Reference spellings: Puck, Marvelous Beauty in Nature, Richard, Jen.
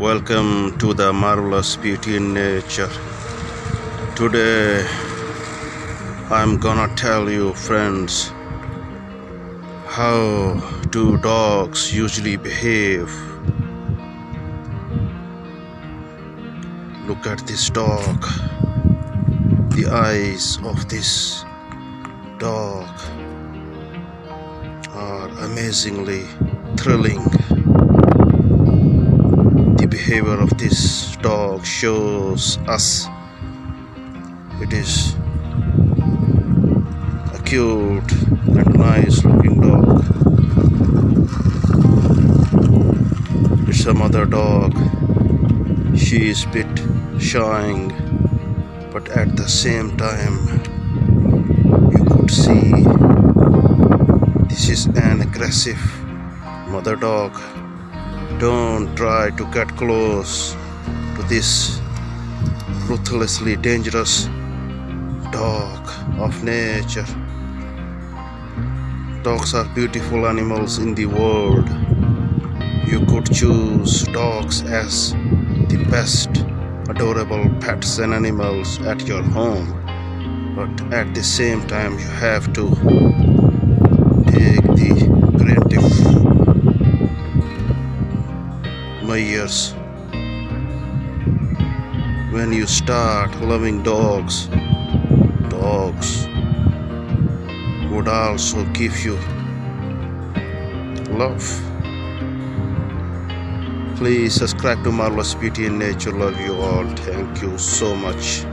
Welcome to the Marvelous Beauty in Nature. Today I'm gonna tell you, friends, how do dogs usually behave. Look at this dog. The eyes of this dog are amazingly thrilling. The behavior of this dog shows us it is a cute and nice looking dog. It's a mother dog. She is a bit shying, but at the same time see, this is an aggressive mother dog. Don't try to get close to this ruthlessly dangerous dog of nature. Dogs are beautiful animals in the world. You could choose dogs as the best adorable pets and animals at your home. But at the same time, you have to take the creative measures. When you start loving dogs, dogs would also give you love. Please subscribe to Marvelous Beauty in Nature. Love you all. Thank you so much.